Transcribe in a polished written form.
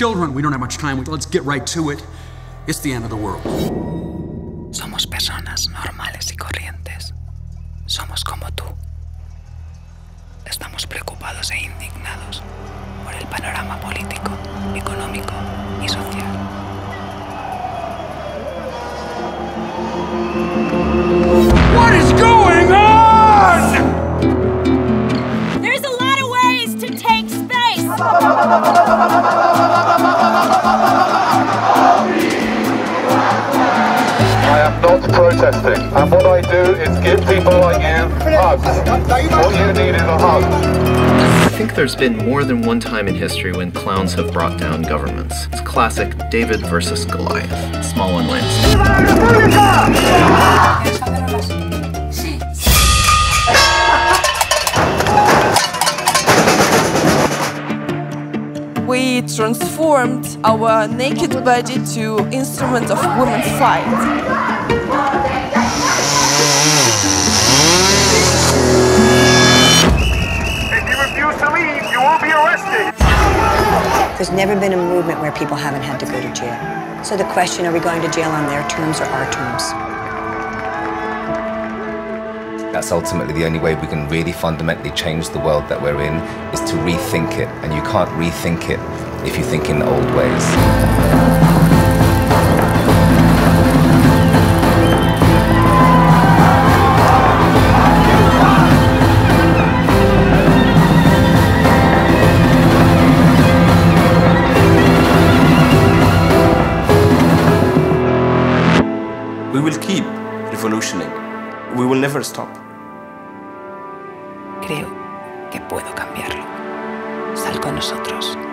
children. We don't have much time. Let's get right to it. It's the end of the world. Somos personas normales y corrientes. Somos como tú. Estamos preocupados e indignados por el panorama político, económico y social. What is going on? There's a lot of ways to take space. Not protesting, and what I do is give people like you hugs. What you need is a hug. I think there's been more than one time in history when clowns have brought down governments. It's classic David versus Goliath. Small and Lance. We transformed our naked body to instrument of women's fight. There's never been a movement where people haven't had to go to jail. So the question, are we going to jail on their terms or our terms? That's ultimately the only way we can really fundamentally change the world that we're in, is to rethink it. And you can't rethink it if you think in old ways. We will keep revolutioning. We will never stop. Creo que puedo cambiarlo. Sal con nosotros.